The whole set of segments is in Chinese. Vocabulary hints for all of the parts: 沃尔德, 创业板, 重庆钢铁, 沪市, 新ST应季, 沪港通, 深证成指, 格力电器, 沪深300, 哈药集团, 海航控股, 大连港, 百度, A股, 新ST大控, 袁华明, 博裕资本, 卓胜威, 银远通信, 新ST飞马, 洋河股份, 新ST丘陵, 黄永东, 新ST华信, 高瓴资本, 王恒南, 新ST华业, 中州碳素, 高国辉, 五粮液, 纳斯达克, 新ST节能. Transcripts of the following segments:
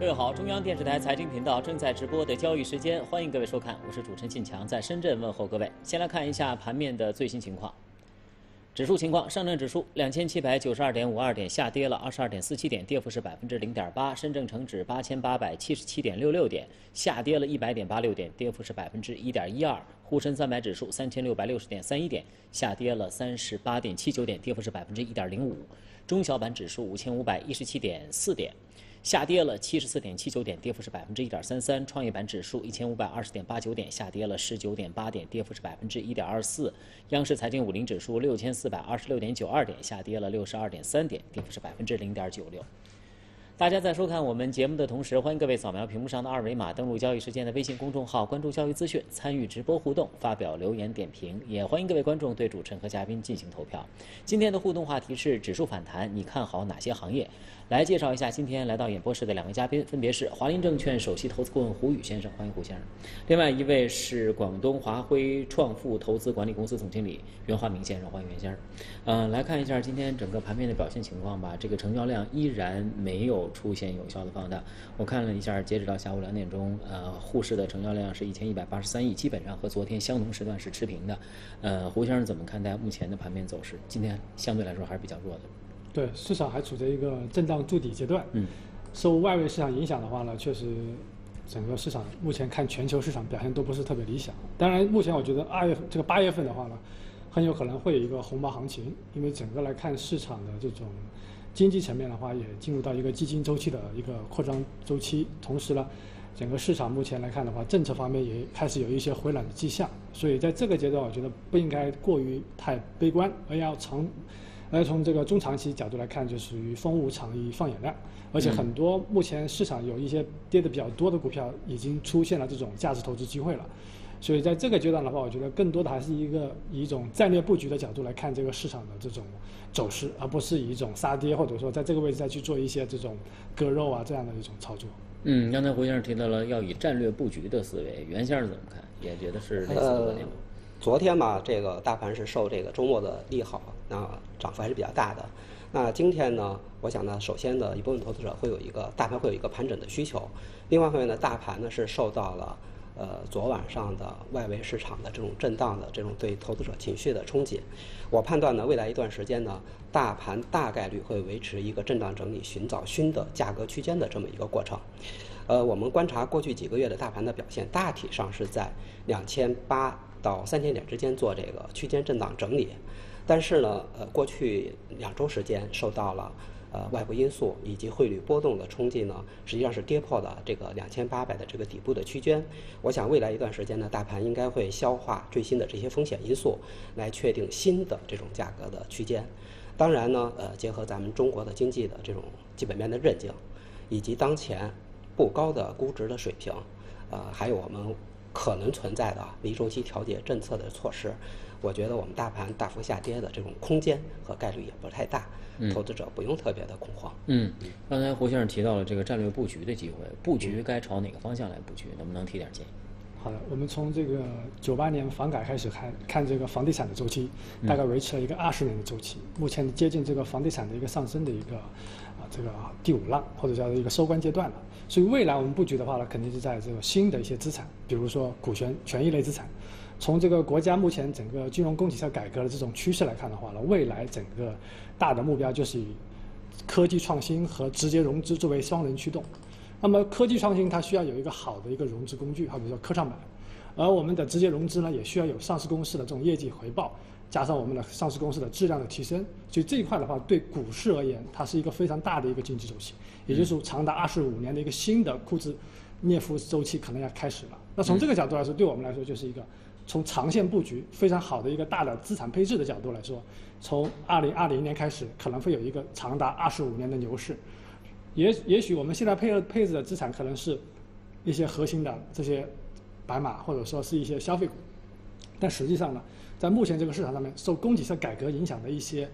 各位好，中央电视台财经频道正在直播的交易时间，欢迎各位收看，我是主持人靳强，在深圳问候各位。先来看一下盘面的最新情况。指数情况，上证指数2792.52点下跌了22.47点，跌幅是0.8%；深圳成指8877.66点下跌了100.86点，跌幅是1.12%；沪深300指数3660.31点下跌了38.79点，跌幅是1.05%；中小板指数5517.4点。下跌了74.79点，跌幅是1.33%；创业板指数1520.89点，下跌了19.8点，跌幅是1.24%；央视财经50指数6426.92点，下跌了62.3点，跌幅是0.96%。大家在收看我们节目的同时，欢迎各位扫描屏幕上的二维码，登录交易时间的微信公众号，关注交易资讯，参与直播互动，发表留言点评。也欢迎各位观众对主持人和嘉宾进行投票。今天的互动话题是指数反弹，你看好哪些行业？来介绍一下今天来到演播室的两位嘉宾，分别是华林证券首席投资顾问胡宇先生，欢迎胡先生。另外一位是广东华辉创富投资管理公司总经理袁华明先生，欢迎袁先生。来看一下今天整个盘面的表现情况吧。这个成交量依然没有出现有效的放大，我看了一下，截止到下午2点钟，沪市的成交量是1183亿，基本上和昨天相同时段是持平的。胡先生怎么看待目前的盘面走势？今天相对来说还是比较弱的。对，市场还处在一个震荡筑底阶段。受外围市场影响的话呢，确实整个市场目前看全球市场表现都不是特别理想。当然，目前我觉得8月份的话呢，很有可能会有一个红包行情，因为整个来看市场的这种。经济层面的话，也进入到一个基金周期的一个扩张周期。同时呢，整个市场目前来看的话，政策方面也开始有一些回暖的迹象。所以在这个阶段，我觉得不应该过于太悲观，而从这个中长期角度来看，就属于风无长宜放眼量。而且很多目前市场有一些跌得比较多的股票，已经出现了这种价值投资机会了。所以在这个阶段的话，我觉得更多的还是以一种战略布局的角度来看这个市场的这种走势，而不是以一种杀跌或者说在这个位置再去做一些这种割肉啊这样的一种操作。刚才胡先生提到了要以战略布局的思维，袁先生怎么看？也觉得是类似的观点吗？昨天嘛，这个大盘是受这个周末的利好，那涨幅还是比较大的。那今天呢，我想呢，首先呢，一部分投资者大盘会有一个盘整的需求，另外一方面呢，大盘呢是受到了。昨晚上的外围市场的这种震荡的这种对投资者情绪的冲击，我判断呢，未来一段时间呢，大盘大概率会维持一个震荡整理，寻找新的价格区间的这么一个过程。我们观察过去几个月的大盘的表现，大体上是在2800到3000点之间做这个区间震荡整理。但是呢，过去2周时间受到了。外部因素以及汇率波动的冲击呢，实际上是跌破了这个2800的这个底部的区间。我想未来一段时间呢，大盘应该会消化最新的这些风险因素，来确定新的这种价格的区间。当然呢，结合咱们中国的经济的这种基本面的韧性，以及当前不高的估值的水平，还有我们可能存在的离周期调节政策的措施。我觉得我们大盘大幅下跌的这种空间和概率也不太大，投资者不用特别的恐慌。刚才胡先生提到了这个战略布局的机会，布局该朝哪个方向来布局？能不能提点建议？好的，我们从这个98年房改开始看这个房地产的周期，大概维持了一个20年的周期，目前接近这个房地产的一个上升的一个这个第5浪或者叫做一个收官阶段了。所以未来我们布局的话呢，肯定是在这个新的一些资产，比如说股权权益类资产。从这个国家目前整个金融供给侧改革的这种趋势来看的话呢，未来整个大的目标就是以科技创新和直接融资作为双轮驱动。那么科技创新它需要有一个好的一个融资工具，好比说科创板，而我们的直接融资呢也需要有上市公司的这种业绩回报，加上我们的上市公司的质量的提升。所以这一块的话，对股市而言，它是一个非常大的一个经济周期，也就是长达25年的一个新的库兹涅夫周期可能要开始了。那从这个角度来说，对我们来说就是一个。从长线布局非常好的一个大的资产配置的角度来说，从2020年开始可能会有一个长达25年的牛市。也许我们现在配置的资产可能是一些核心的这些白马，或者说是一些消费股，但实际上呢，在目前这个市场上面，受供给侧改革影响的一些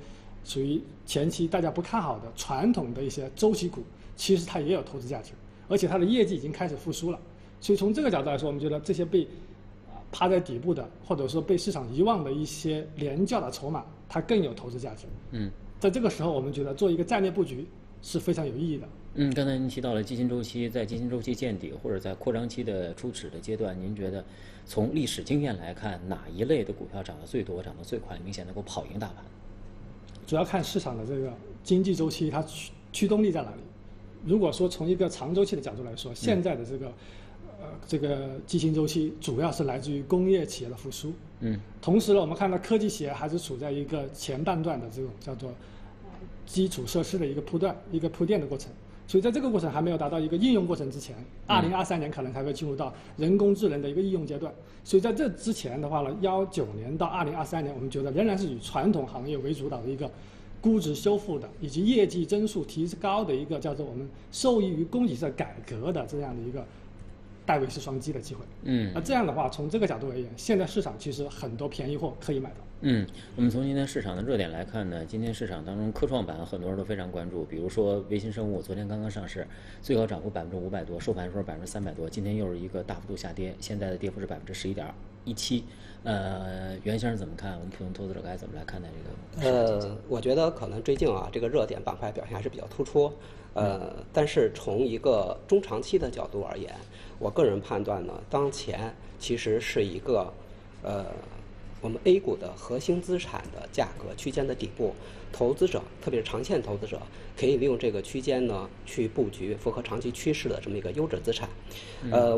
属于前期大家不看好的传统的一些周期股，其实它也有投资价值，而且它的业绩已经开始复苏了。所以从这个角度来说，我们觉得这些被趴在底部的，或者说被市场遗忘的一些廉价的筹码，它更有投资价值。在这个时候，我们觉得做一个战略布局是非常有意义的。嗯，刚才您提到了基金周期，在基金周期见底或者在扩张期的初始的阶段，您觉得从历史经验来看，哪一类的股票涨得最多、涨得最快，明显能够跑赢大盘？主要看市场的这个经济周期，它驱动力在哪里？如果说从一个长周期的角度来说，现在的这个基金周期主要是来自于工业企业的复苏。嗯，同时呢，我们看到科技企业还是处在一个前半段的这种叫做基础设施的一个铺段、一个铺垫的过程。所以在这个过程还没有达到一个应用过程之前，2023年可能才会进入到人工智能的一个应用阶段。所以在这之前的话呢，19年到2023年，我们觉得仍然是以传统行业为主导的一个估值修复的，以及业绩增速提高的一个叫做我们受益于供给侧改革的这样的一个戴维斯双击的机会。嗯，那这样的话，从这个角度而言，现在市场其实很多便宜货可以买到。嗯，我们从今天市场的热点来看呢，今天市场当中科创板很多人都非常关注，比如说维新生物昨天刚刚上市，最高涨幅500多%，收盘时候300多%，今天又是一个大幅度下跌，现在的跌幅是11.17%。袁先生怎么看？我们普通投资者该怎么来看待这个？我觉得可能最近啊，这个热点板块表现还是比较突出。但是从一个中长期的角度而言，我个人判断呢，当前其实是一个我们 A 股的核心资产的价格区间的底部，投资者特别是长线投资者可以利用这个区间呢去布局符合长期趋势的这么一个优质资产。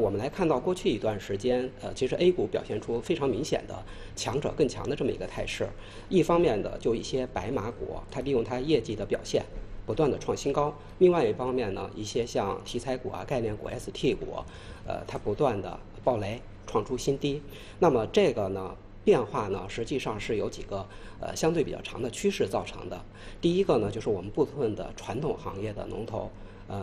我们来看到过去一段时间，其实 A 股表现出非常明显的强者更强的这么一个态势。一方面的就一些白马股，它利用它业绩的表现不断的创新高，另外一方面呢，一些像题材股啊、概念股、ST 股，它不断的爆雷，创出新低。那么这个呢变化呢，实际上是有几个相对比较长的趋势造成的。第一个呢，就是我们部分的传统行业的龙头，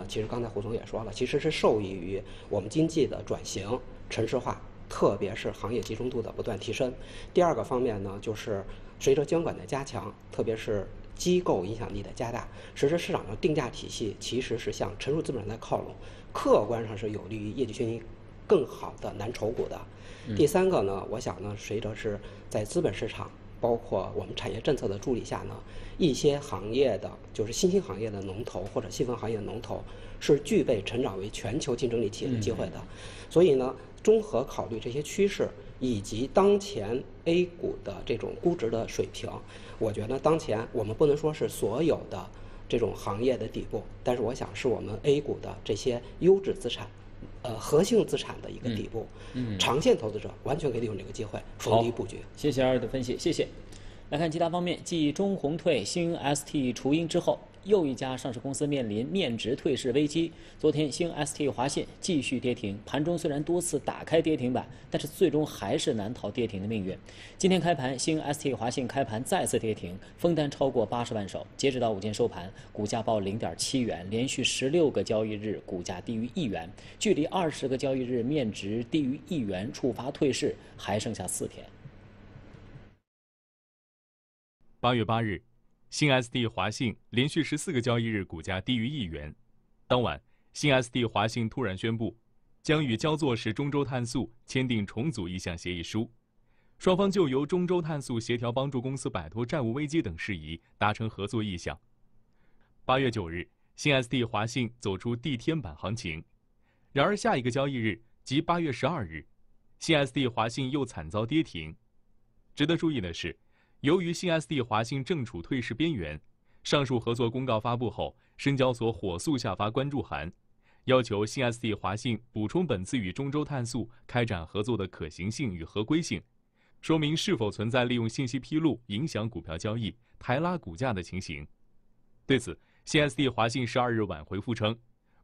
其实刚才胡总也说了，其实是受益于我们经济的转型、城市化，特别是行业集中度的不断提升。第二个方面呢，就是随着监管的加强，特别是机构影响力的加大，使市场上定价体系其实是向成熟资本来靠拢，客观上是有利于业绩运营更好的蓝筹股的。第三个呢，我想呢，随着是在资本市场包括我们产业政策的助力下呢，一些行业的就是新兴行业的龙头或者细分行业的龙头是具备成长为全球竞争力企业的机会的。所以呢，综合考虑这些趋势以及当前 A 股的这种估值的水平，我觉得当前我们不能说是所有的这种行业的底部，但是我想是我们 A 股的这些优质资产核心资产的一个底部。长线投资者完全可以利用这个机会逢低布局。谢谢二位的分析，谢谢。来看其他方面，继中红退、新 ST 除鹰之后，又一家上市公司面临面值退市危机。昨天，新 ST 华信继续跌停，盘中虽然多次打开跌停板，但是最终还是难逃跌停的命运。今天开盘，新 ST 华信开盘再次跌停，封单超过80万手，截止到午间收盘，股价报0.7元，连续16个交易日股价低于1元，距离20个交易日面值低于1元触发退市还剩下4天。8月8日。新 ST 华信连续14个交易日股价低于1元。当晚，新 ST 华信突然宣布，将与焦作石中州碳素签订重组意向协议书，双方就由中州碳素协调帮助公司摆脱债务危机等事宜达成合作意向。8月9日，新 ST 华信走出地天板行情，然而下一个交易日即8月12日，新 ST 华信又惨遭跌停。值得注意的是，由于新 ST 华信正处退市边缘，上述合作公告发布后，深交所火速下发关注函，要求新 ST 华信补充本次与中州碳素开展合作的可行性与合规性，说明是否存在利用信息披露影响股票交易、抬拉股价的情形。对此，新 ST 华信12日晚回复称，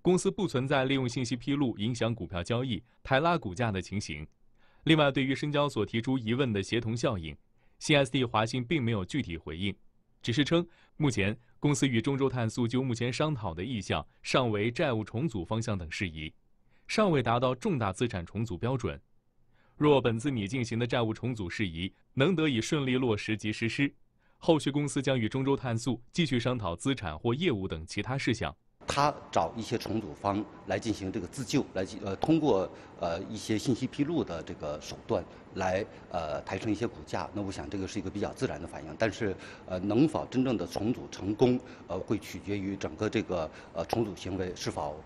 公司不存在利用信息披露影响股票交易、抬拉股价的情形。另外，对于深交所提出疑问的协同效应，新 ST 华信并没有具体回应，只是称目前公司与中州碳素就目前商讨的意向尚为债务重组方向等事宜，尚未达到重大资产重组标准。若本次拟进行的债务重组事宜能得以顺利落实及实施，后续公司将与中州碳素继续商讨资产或业务等其他事项。他找一些重组方来进行这个自救，来通过一些信息披露的这个手段来抬升一些股价，那我想这个是一个比较自然的反应。但是能否真正的重组成功，会取决于整个这个重组行为是否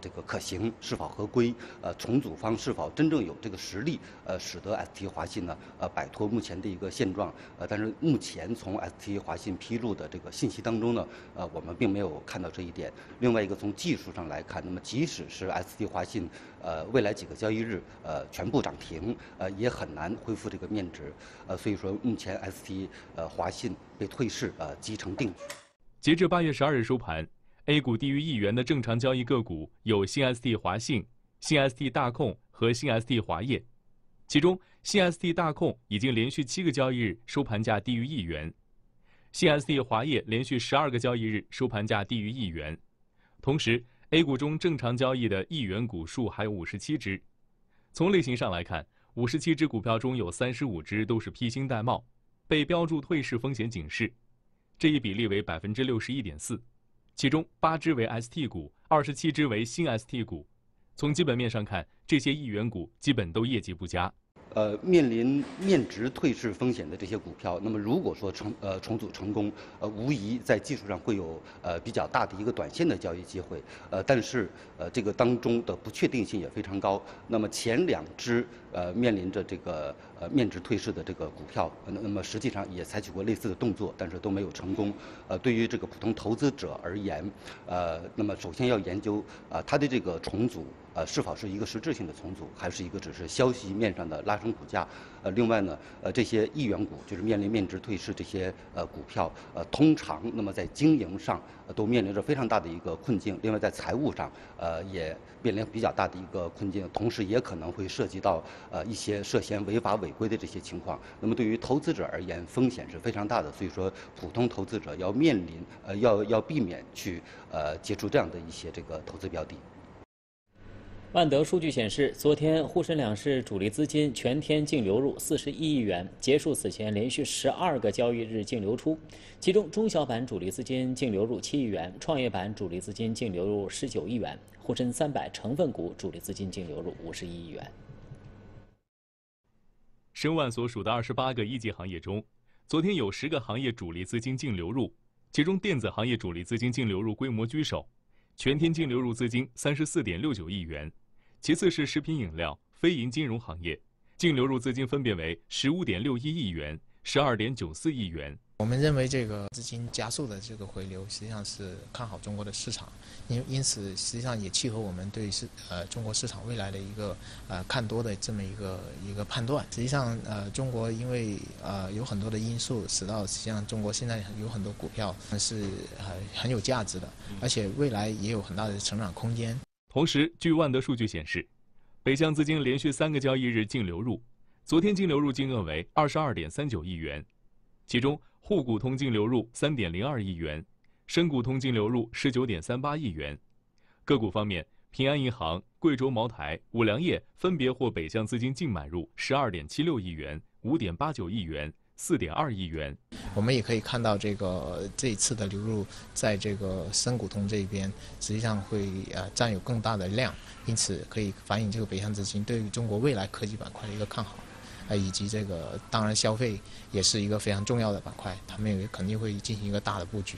这个可行，是否合规，重组方是否真正有这个实力，使得 ST 华信呢摆脱目前的一个现状。但是目前从 ST 华信披露的这个信息当中呢，我们并没有看到这一点。另外一个从技术上来看，那么即使是 ST 华信未来几个交易日全部涨停，也很难恢复这个面值，所以说目前 ST 华信被退市即成定局。截至8月12日收盘 ，A 股低于1元的正常交易个股有新 ST 华信、新 ST 大控和新 ST 华业，其中新 ST 大控已经连续7个交易日收盘价低于1元，新 ST 华业连续12个交易日收盘价低于1元。同时 ，A 股中正常交易的1元股数还有57只。从类型上来看， 57只股票中有35只都是披星戴帽，被标注退市风险警示，这一比例为 61.4%， 其中8只为 ST 股，27只为新 ST 股。从基本面上看，这些1元股基本都业绩不佳。 面临面值退市风险的这些股票，那么如果说重组成功，无疑在技术上会有比较大的一个短线的交易机会，但是这个当中的不确定性也非常高。那么前2只面临着这个面值退市的这个股票，那么实际上也采取过类似的动作，但是都没有成功。对于这个普通投资者而言，那么首先要研究它的这个重组。 是否是一个实质性的重组，还是一个只是消息面上的拉升股价？另外呢，这些1元股就是面临面值退市这些股票，通常那么在经营上都面临着非常大的一个困境，另外在财务上也面临比较大的一个困境，同时也可能会涉及到一些涉嫌违法违规的这些情况。那么对于投资者而言，风险是非常大的，所以说普通投资者要面临要避免去接触这样的一些这个投资标的。 万德数据显示，昨天沪深两市主力资金全天净流入41亿元，结束此前连续12个交易日净流出。其中，中小板主力资金净流入7亿元，创业板主力资金净流入19亿元，沪深300成分股主力资金净流入51亿元。申万所属的28个一级行业中，昨天有10个行业主力资金净流入，其中电子行业主力资金净流入规模居首，全天净流入资金34.69亿元。 其次是食品饮料、非银金融行业，净流入资金分别为15.61亿元、12.94亿元。我们认为这个资金加速的这个回流，实际上是看好中国的市场，因此实际上也契合我们对中国市场未来的一个看多的这么一个判断。实际上中国因为有很多的因素，使到实际上中国现在有很多股票是很有价值的，而且未来也有很大的成长空间。 同时，据万德数据显示，北向资金连续3个交易日净流入，昨天净流入金额为22.39亿元，其中沪股通净流入3.02亿元，深股通净流入19.38亿元。个股方面，平安银行、贵州茅台、五粮液分别获北向资金净买入12.76亿元、5.89亿元。 4.2亿元，我们也可以看到，这一次的流入，在这个深股通这边，实际上会占有更大的量，因此可以反映这个北向资金对于中国未来科技板块的一个看好，以及这个当然消费也是一个非常重要的板块，他们也肯定会进行一个大的布局。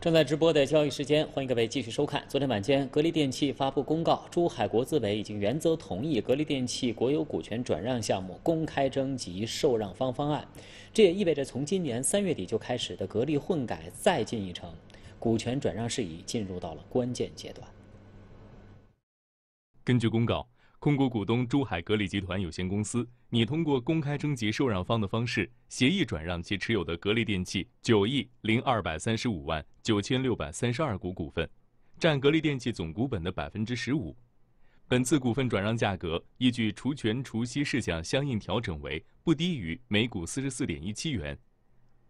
正在直播的交易时间，欢迎各位继续收看。昨天晚间，格力电器发布公告，珠海国资委已经原则同意格力电器国有股权转让项目公开征集受让方方案。这也意味着，从今年3月底就开始的格力混改再进一程，股权转让事宜进入到了关键阶段。根据公告，控股股东珠海格力集团有限公司拟通过公开征集受让方的方式，协议转让其持有的格力电器902359632股股份，占格力电器总股本的15%。本次股份转让价格依据除权除息事项相应调整为不低于每股44.17元。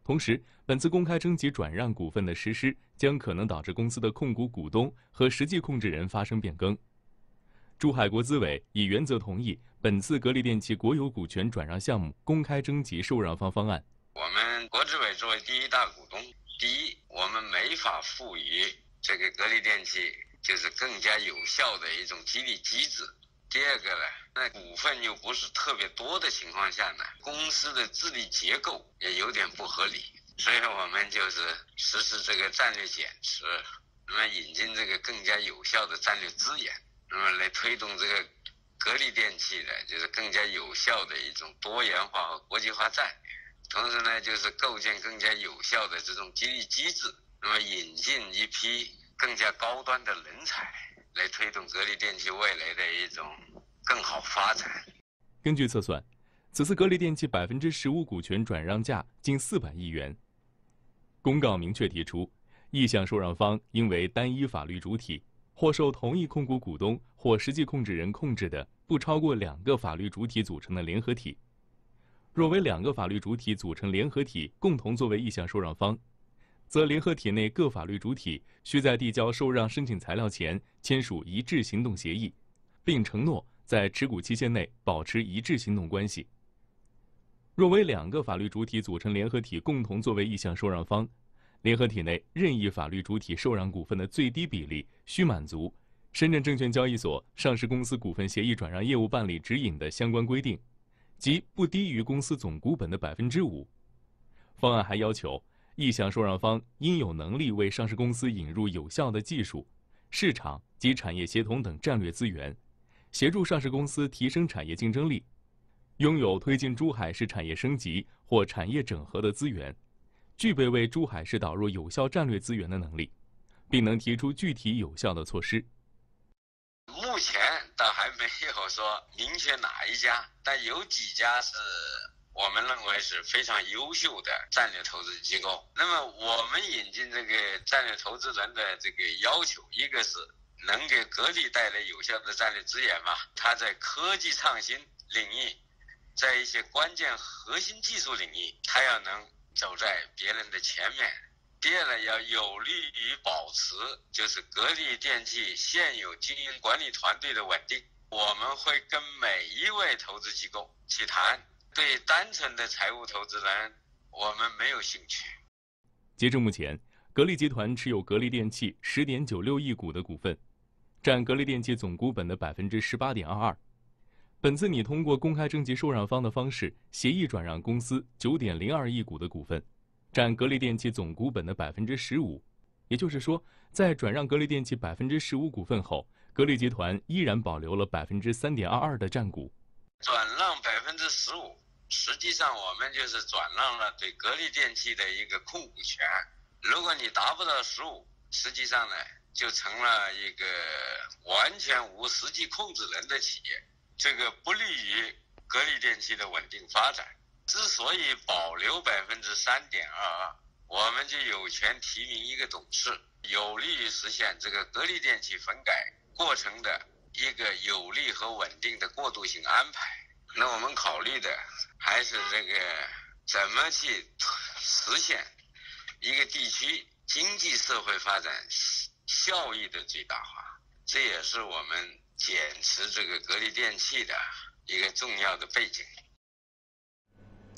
同时，本次公开征集转让股份的实施将可能导致公司的控股股东和实际控制人发生变更。 珠海国资委已原则同意本次格力电器国有股权转让项目公开征集受让方方案，我们国资委作为第一大股东，第一，我们没法赋予这个格力电器就是更加有效的一种激励机制。第二个呢，那股份又不是特别多的情况下呢，公司的治理结构也有点不合理，所以我们就是实施这个战略减持，那么引进这个更加有效的战略资源，那么来推动这个格力电器的就是更加有效的一种多元化和国际化战略。同时呢，就是构建更加有效的这种激励机制，那么引进一批更加高端的人才，来推动格力电器未来的一种更好发展。根据测算，此次格力电器15%股权转让价近400亿元。公告明确提出，意向受让方应为单一法律主体，或受同一控股股东或实际控制人控制的不超过2个法律主体组成的联合体。若为2个法律主体组成联合体共同作为意向受让方，则联合体内各法律主体需在递交受让申请材料前签署一致行动协议，并承诺在持股期限内保持一致行动关系。若为2个法律主体组成联合体共同作为意向受让方，联合体内任意法律主体受让股份的最低比例需满足深圳证券交易所上市公司股份协议转让业务办理指引的相关规定，即不低于公司总股本的5%。方案还要求，意向受让方应有能力为上市公司引入有效的技术、市场及产业协同等战略资源，协助上市公司提升产业竞争力，拥有推进珠海市产业升级或产业整合的资源，具备为珠海市导入有效战略资源的能力，并能提出具体有效的措施。目前倒还没有说明确哪一家，但有几家是我们认为是非常优秀的战略投资机构。那么我们引进这个战略投资人的这个要求，一个是能给格力带来有效的战略资源嘛，它在科技创新领域，在一些关键核心技术领域，它要能走在别人的前面。第二呢，要有利于保持就是格力电器现有经营管理团队的稳定。我们会跟每一位投资机构去谈，对单纯的财务投资人，我们没有兴趣。截至目前，格力集团持有格力电器10.96亿股的股份，占格力电器总股本的18.22%。本次拟通过公开征集受让方的方式，协议转让公司9.02亿股的股份，占格力电器总股本的15%。也就是说，在转让格力电器15%股份后，格力集团依然保留了3.22%的占股。转让15%。实际上我们就是转让了对格力电器的一个控股权，如果你达不到15%，实际上呢就成了一个完全无实际控制人的企业，这个不利于格力电器的稳定发展。之所以保留3.22%，我们就有权提名一个董事，有利于实现这个格力电器分改过程的一个有利和稳定的过渡性安排。那我们考虑的还是这个怎么去实现一个地区经济社会发展效益的最大化，这也是我们减持这个格力电器的一个重要的背景。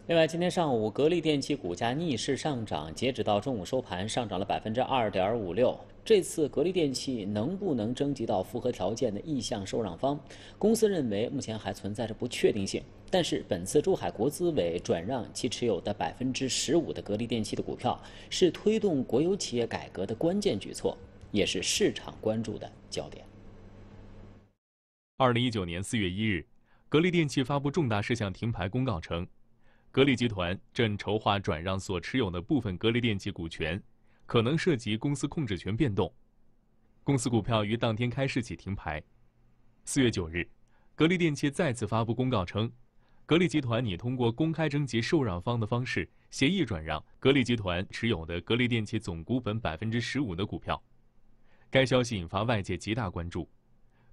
另外，今天上午格力电器股价逆势上涨，截止到中午收盘上涨了2.56%。这次格力电器能不能征集到符合条件的意向受让方，公司认为目前还存在着不确定性。但是本次珠海国资委转让其持有的15%的格力电器的股票，是推动国有企业改革的关键举措，也是市场关注的焦点。2019年4月1日，格力电器发布重大事项停牌公告称，格力集团正筹划转让所持有的部分格力电器股权，可能涉及公司控制权变动。公司股票于当天开市起停牌。4月9日，格力电器再次发布公告称，格力集团拟通过公开征集受让方的方式，协议转让格力集团持有的格力电器总股本15%的股票。该消息引发外界极大关注，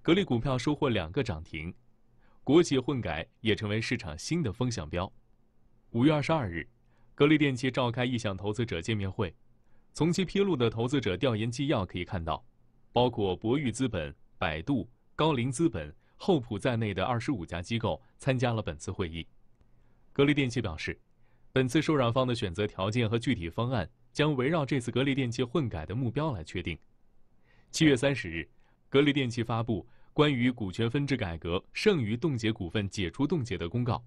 格力股票收获2个涨停，国企混改也成为市场新的风向标。5月22日，格力电器召开意向投资者见面会，从其披露的投资者调研纪要可以看到，包括博裕资本、百度、高瓴资本、厚朴在内的25家机构参加了本次会议。格力电器表示，本次受让方的选择条件和具体方案将围绕这次格力电器混改的目标来确定。7月30日，格力电器发布关于股权分置改革剩余冻结股份解除冻结的公告。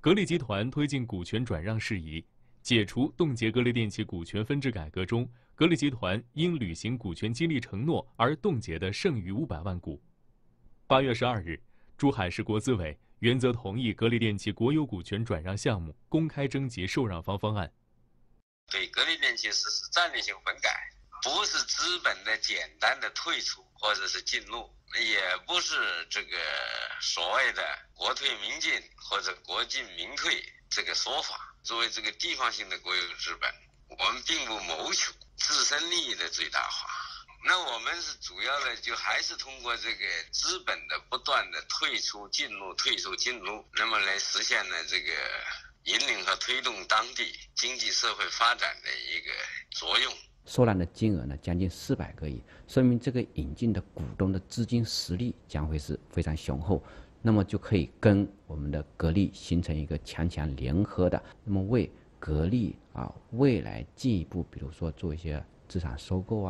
格力集团推进股权转让事宜，解除冻结格力电器股权分置改革中，格力集团因履行股权激励承诺而冻结的剩余500万股。8月12日，珠海市国资委原则同意格力电器国有股权转让项目公开征集受让方方案，对格力电器实施战略性混改，不是资本的简单的退出或者是进入，也不是这个所谓的国退民进或者国进民退这个说法。作为这个地方性的国有资本，我们并不谋求自身利益的最大化，那我们是主要的就还是通过这个资本的不断的退出进入退出进入，那么来实现呢这个引领和推动当地经济社会发展的一个作用。受让的金额呢将近400个亿，说明这个引进的股东的资金实力将会是非常雄厚，那么就可以跟我们的格力形成一个强强联合的，那么为格力未来进一步比如说做一些资产收购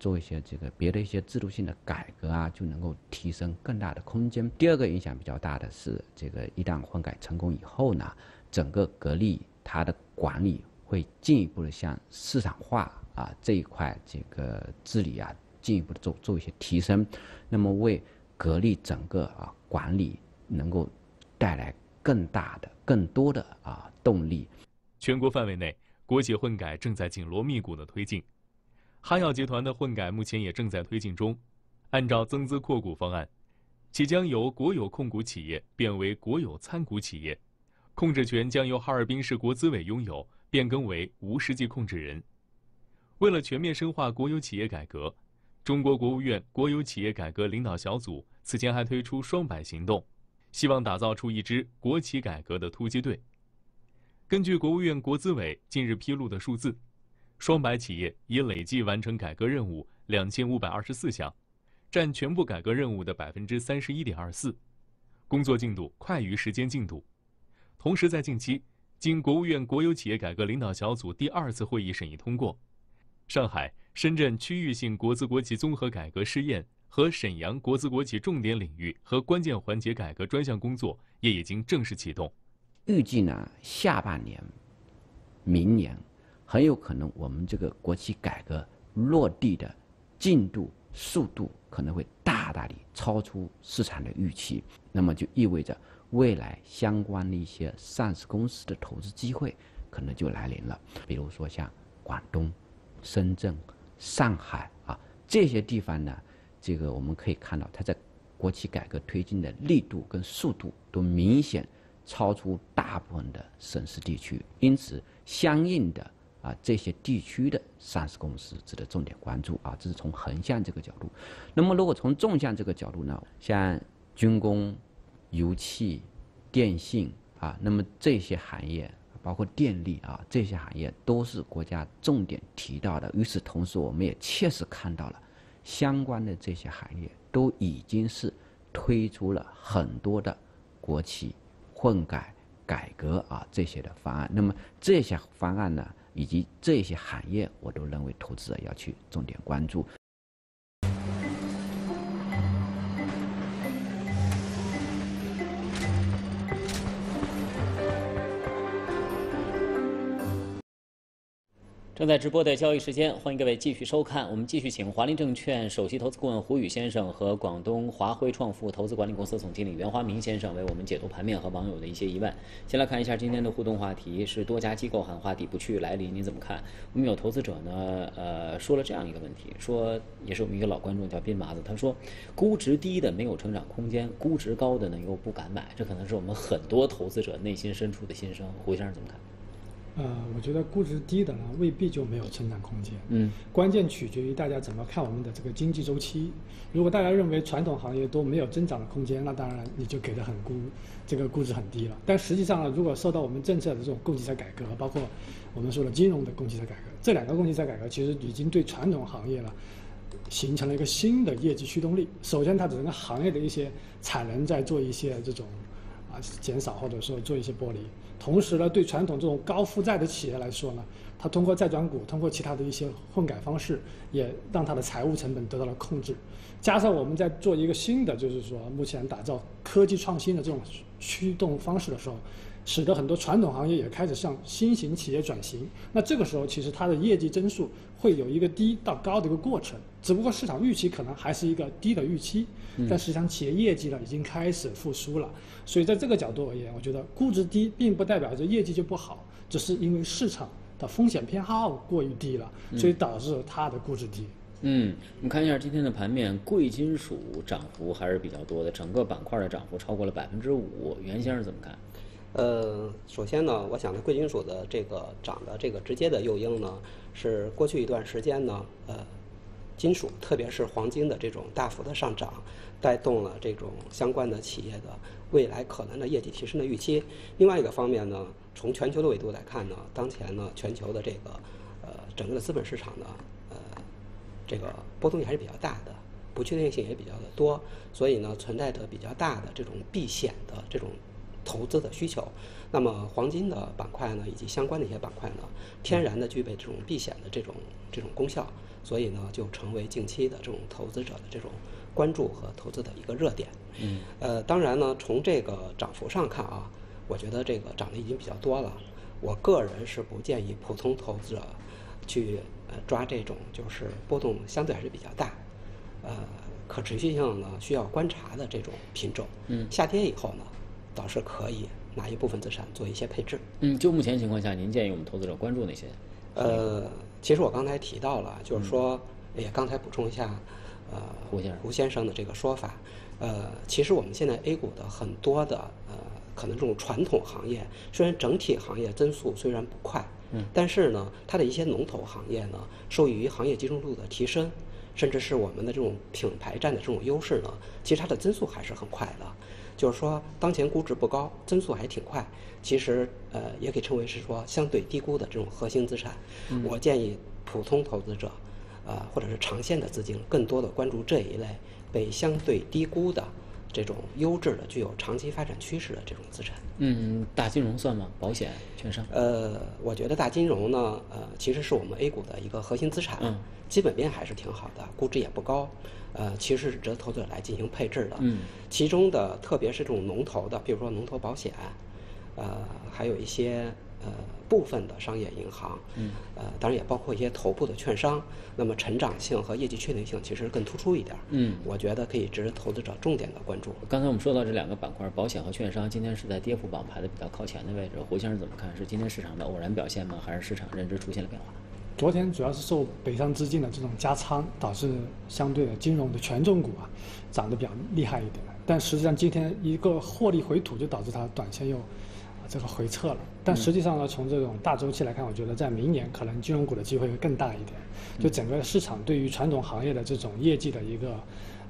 做一些这个别的一些制度性的改革就能够提升更大的空间。第二个影响比较大的是，这个一旦混改成功以后呢，整个格力它的管理会进一步的向市场化这一块这个治理进一步的做一些提升，那么为格力整个管理能够带来更大的、更多的动力。全国范围内，国企混改正在紧锣密鼓的推进。哈药集团的混改目前也正在推进中，按照增资扩股方案，其将由国有控股企业变为国有参股企业，控制权将由哈尔滨市国资委拥有，变更为无实际控制人。为了全面深化国有企业改革，中国国务院国有企业改革领导小组此前还推出“双百”行动，希望打造出一支国企改革的突击队。根据国务院国资委近日披露的数字，“双百”企业已累计完成改革任务2524项，占全部改革任务的31.24%，工作进度快于时间进度。同时，在近期，经国务院国有企业改革领导小组第2次会议审议通过，上海、深圳区域性国资国企综合改革试验和沈阳国资国企重点领域和关键环节改革专项工作也已经正式启动。预计呢，下半年、明年，很有可能我们这个国企改革落地的进度、速度可能会大地超出市场的预期，那么就意味着未来相关的一些上市公司的投资机会可能就来临了。比如说像广东、深圳、上海这些地方呢，这个我们可以看到它在国企改革推进的力度跟速度都明显超出大部分的省市地区，因此相应的这些地区的上市公司值得重点关注这是从横向这个角度。那么如果从纵向这个角度呢，像军工、油气、电信那么这些行业包括电力这些行业都是国家重点提到的。与此同时，我们也切实看到了相关的这些行业都已经是推出了很多的国企混改改革这些的方案，那么这些方案呢以及这些行业，我都认为投资者要去重点关注。正在直播的交易时间，欢迎各位继续收看。我们继续请华林证券首席投资顾问胡宇先生和广东华辉创富投资管理公司总经理袁华明先生为我们解读盘面和网友的一些疑问。先来看一下今天的互动话题，是多家机构喊话底部区域来临，您怎么看？我们有投资者呢，说了这样一个问题，说也是我们一个老观众叫斌麻子，他说估值低的没有成长空间，估值高的呢又不敢买，这可能是我们很多投资者内心深处的心声。胡先生怎么看？我觉得估值低的呢，未必就没有成长空间。关键取决于大家怎么看我们的这个经济周期。如果大家认为传统行业都没有增长的空间，那当然你就给的估值很低了。但实际上呢，如果受到我们政策的这种供给侧改革，包括我们说的金融的供给侧改革，这两个供给侧改革其实已经对传统行业了形成了一个新的业绩驱动力。首先，它整个行业的一些产能在做一些这种啊减少，或者说做一些剥离。同时呢，对传统这种高负债的企业来说呢，它通过债转股，通过其他的一些混改方式，也让它的财务成本得到了控制。加上我们在做一个新的，就是说目前打造科技创新的这种驱动方式的时候，使得很多传统行业也开始向新型企业转型。那这个时候，其实它的业绩增速会有一个低到高的一个过程，只不过市场预期可能还是一个低的预期，但实际上企业业绩呢已经开始复苏了。所以在这个角度而言，我觉得估值低并不代表着业绩就不好，只是因为市场的风险偏好过于低了，所以导致它的估值低。我们看一下今天的盘面，贵金属涨幅还是比较多的，整个板块的涨幅超过了5%。袁先生怎么看？首先呢，我想呢，贵金属的这个涨的这个直接的诱因呢，是过去一段时间呢，金属特别是黄金的这种大幅的上涨，带动了这种相关的企业的未来可能的业绩提升的预期。另外一个方面呢，从全球的维度来看呢，当前呢，全球的这个整个的资本市场呢，这个波动也还是比较大的。不确定性也比较的多，所以呢，存在着比较大的这种避险的这种投资的需求。那么黄金的板块呢，以及相关的一些板块呢，天然的具备这种避险的这种功效，所以呢，就成为近期的这种投资者的这种关注和投资的一个热点。当然呢，从这个涨幅上看啊，我觉得这个涨得已经比较多了。我个人是不建议普通投资者去抓这种就是波动相对还是比较大，可持续性呢需要观察的这种品种，下跌以后呢，倒是可以拿一部分资产做一些配置。就目前情况下，您建议我们投资者关注哪些？其实我刚才提到了，就是说，也刚才补充一下，胡先生的这个说法，其实我们现在 A 股的很多的可能这种传统行业，虽然整体行业增速虽然不快，但是呢，它的一些龙头行业呢，受益于行业集中度的提升，甚至是我们的这种品牌战的这种优势呢，其实它的增速还是很快的。就是说，当前估值不高，增速还挺快，其实也可以称为是说相对低估的这种核心资产。我建议普通投资者，或者是长线的资金，更多的关注这一类被相对低估的这种优质的、具有长期发展趋势的这种资产。大金融算吗？保险、券商？我觉得大金融呢，其实是我们 A 股的一个核心资产，基本面还是挺好的，估值也不高，其实是值得投资者来进行配置的。其中的特别是这种龙头的，比如说龙头保险，还有一些部分的商业银行，当然也包括一些头部的券商。那么成长性和业绩确定性其实更突出一点。我觉得可以值得投资者重点的关注。刚才我们说到这两个板块，保险和券商，今天是在跌幅榜排的比较靠前的位置。胡先生怎么看？是今天市场的偶然表现吗？还是市场认知出现了变化？昨天主要是受北上资金的这种加仓，导致相对的金融的权重股涨得比较厉害一点。但实际上今天一个获利回吐，就导致它短线又这个回撤了。但实际上呢，从这种大周期来看，我觉得在明年可能金融股的机会会更大一点。就整个市场对于传统行业的这种业绩的一个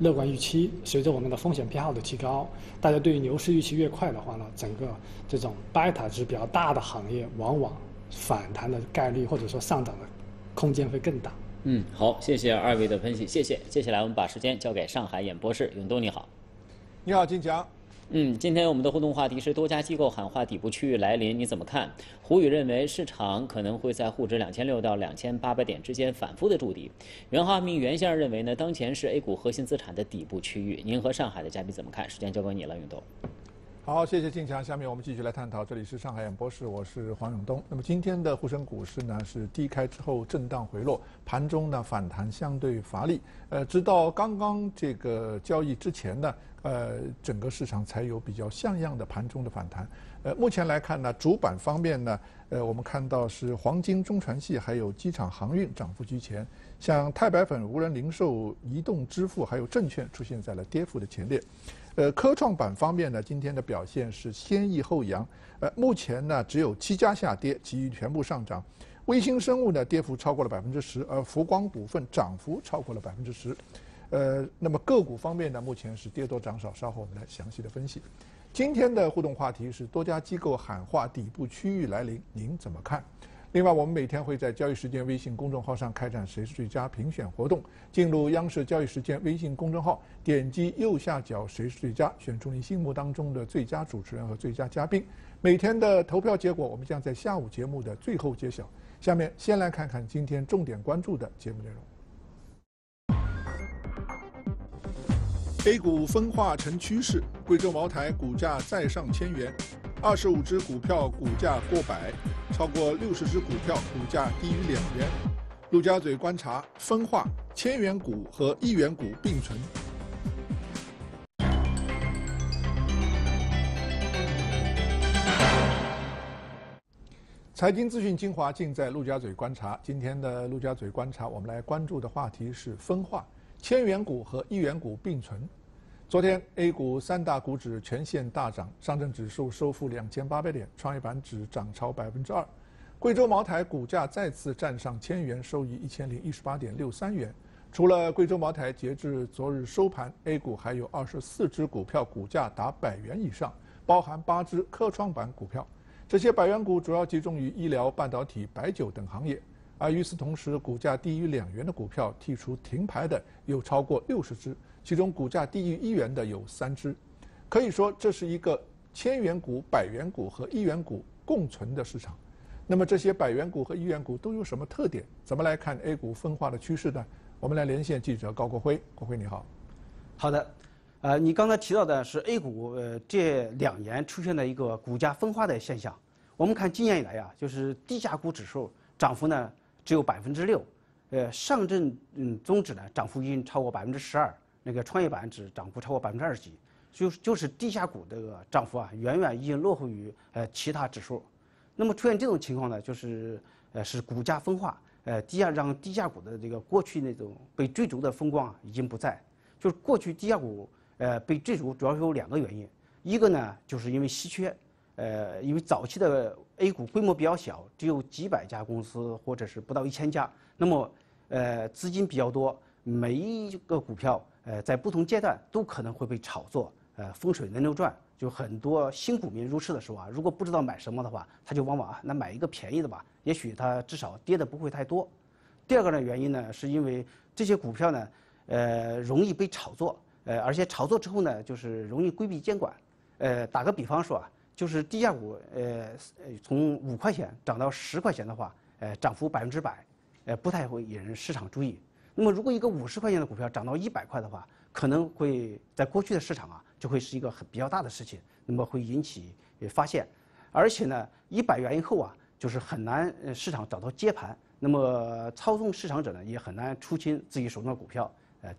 乐观预期，随着我们的风险偏好的提高，大家对于牛市预期越快的话呢，整个这种 beta 值比较大的行业，往往反弹的概率或者说上涨的空间会更大。好，谢谢二位的分析，谢谢。接下来我们把时间交给上海演播室，永东你好。你好，金强。今天我们的互动话题是多家机构喊话底部区域来临，你怎么看？胡宇认为市场可能会在沪指2600到2800点之间反复的筑底。袁先生认为呢，当前是 A 股核心资产的底部区域。您和上海的嘉宾怎么看？时间交给你了，永东。好，谢谢静强。下面我们继续来探讨，这里是上海演播室，我是黄永东。那么今天的沪深股市呢，是低开之后震荡回落，盘中呢反弹相对乏力。直到刚刚这个交易之前呢，整个市场才有比较像样的盘中的反弹。目前来看呢，主板方面呢，我们看到是黄金、中船系还有机场航运涨幅居前，像太白粉、无人零售、移动支付还有证券出现在了跌幅的前列。科创板方面呢，今天的表现是先抑后扬。目前呢，只有7家下跌，其余全部上涨。微星生物呢，跌幅超过了10%，而福光股份涨幅超过了10%。那么个股方面呢，目前是跌多涨少，稍后我们来详细的分析。今天的互动话题是多家机构喊话底部区域来临，您怎么看？另外，我们每天会在交易时间微信公众号上开展谁是最佳评选活动。进入央视交易时间微信公众号，点击右下角谁是最佳，选出你心目当中的最佳主持人和最佳嘉宾。每天的投票结果，我们将在下午节目的最后揭晓。下面先来看看今天重点关注的节目内容。 A 股分化成趋势，贵州茅台股价再上1000元，25只股票股价过百，超过60只股票股价低于2元。陆家嘴观察分化，1000元股和1元股并存。财经资讯精华尽在陆家嘴观察。今天的陆家嘴观察，我们来关注的话题是分化。 1000元股和1元股并存。昨天 A 股3大股指全线大涨，上证指数收复2800点，创业板指涨超2%。贵州茅台股价再次站上1000元，收于1018.63元。除了贵州茅台，截至昨日收盘 ，A 股还有24只股票股价达100元以上，包含8只科创板股票。这些100元股主要集中于医疗、半导体、白酒等行业。 而与此同时，股价低于2元的股票，剔除停牌的有超过60只，其中股价低于1元的有3只。可以说，这是一个1000元股、100元股和1元股共存的市场。那么，这些100元股和1元股都有什么特点？怎么来看 A 股分化的趋势呢？我们来连线记者高国辉。国辉你好。好的，你刚才提到的是 A 股这2年出现的一个股价分化的现象。我们看今年以来啊，就是低价股指数涨幅呢。 只有6%，上证综指呢涨幅已经超过12%，那个创业板指涨幅超过20%几，就是低价股这个涨幅啊，远远已经落后于其他指数。那么出现这种情况呢，就是是股价分化，低价股的这个过去那种被追逐的风光啊已经不在。就是过去低价股被追逐，主要有2个原因，一个呢就是因为稀缺。 因为早期的 A 股规模比较小，只有几百家公司或者是不到1000家，那么资金比较多，每一个股票在不同阶段都可能会被炒作，风水轮流转，就很多新股民入市的时候啊，如果不知道买什么的话，他就往往啊那买一个便宜的吧，也许它至少跌的不会太多。第二个呢原因呢，是因为这些股票呢容易被炒作，而且炒作之后呢就是容易规避监管，打个比方说啊。 就是低价股，从5块钱涨到10块钱的话，涨幅100%，不太会引人市场注意。那么，如果一个50块钱的股票涨到100块的话，可能会在过去的市场啊，就会是一个很比较大的事情，那么会引起发现。而且呢，100元以后啊，就是很难市场找到接盘，那么操纵市场者呢，也很难出清自己手中的股票。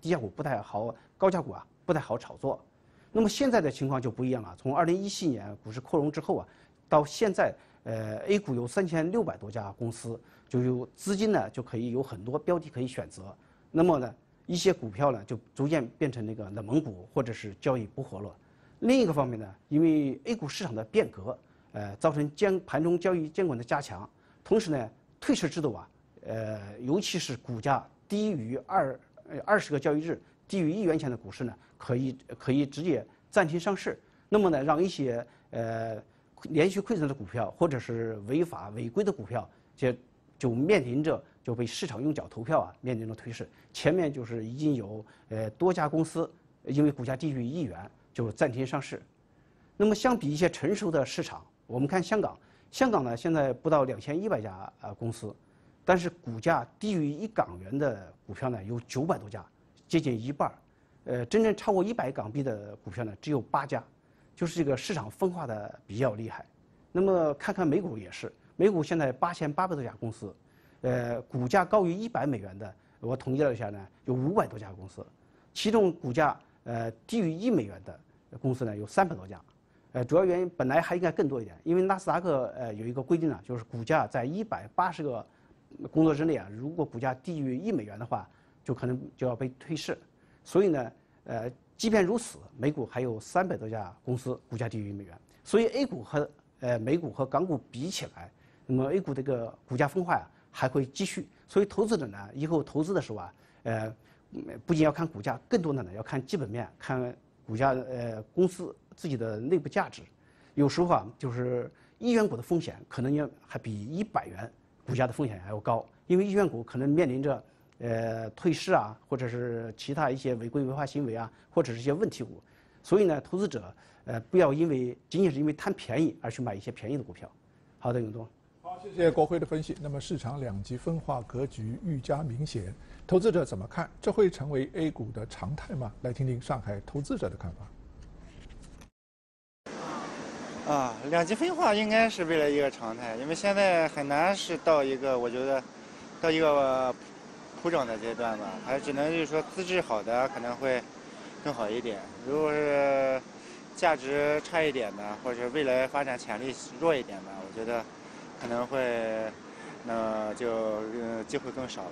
低价股不太好，高价股啊不太好炒作。 那么现在的情况就不一样了。从2017年股市扩容之后啊，到现在，A 股有3600多家公司，就有资金呢就可以有很多标的可以选择。那么呢，一些股票呢就逐渐变成那个冷门股，或者是交易不活络。另一个方面呢，因为 A 股市场的变革，造成盘中交易监管的加强，同时呢，退市制度啊，尤其是股价低于20个交易日。 低于1元钱的股市呢，可以直接暂停上市。那么呢，让一些连续亏损的股票，或者是违法违规的股票，就面临着就被市场用脚投票啊，面临着退市。前面就是已经有多家公司因为股价低于1元就暂停上市。那么相比一些成熟的市场，我们看香港，香港呢现在不到2100家公司，但是股价低于1港元的股票呢有900多家。 接近1半，真正超过100港币的股票呢，只有8家，就是这个市场分化的比较厉害。那么看看美股也是，美股现在8800多家公司，股价高于$100的，我统计了一下呢，有500多家公司，其中股价低于$1的公司呢有300多家，主要原因本来还应该更多一点，因为纳斯达克有一个规定啊，就是股价在180个工作日内啊，如果股价低于$1的话。 就可能就要被退市，所以呢，即便如此，美股还有300多家公司股价低于$1，所以 A 股和美股和港股比起来，那么 A 股这个股价分化啊还会继续，所以投资者呢以后投资的时候啊，不仅要看股价，更多的呢要看基本面，看股价公司自己的内部价值，有时候啊就是1元股的风险可能要还比100元股价的风险还要高，因为医院股可能面临着退市啊，或者是其他一些违规违法行为啊，或者是一些问题股，所以呢，投资者不要因为仅仅是因为贪便宜而去买一些便宜的股票。好的，永东。好，谢谢国辉的分析。那么市场两极分化格局愈加明显，投资者怎么看？这会成为 A 股的常态吗？来听听上海投资者的看法。 啊，两极分化应该是未来一个常态，因为现在很难是到一个，我觉得到一个普涨的阶段吧，还只能就是说资质好的可能会更好一点。如果是价值差一点的，或者是未来发展潜力弱一点的，我觉得可能会那就机会更少了。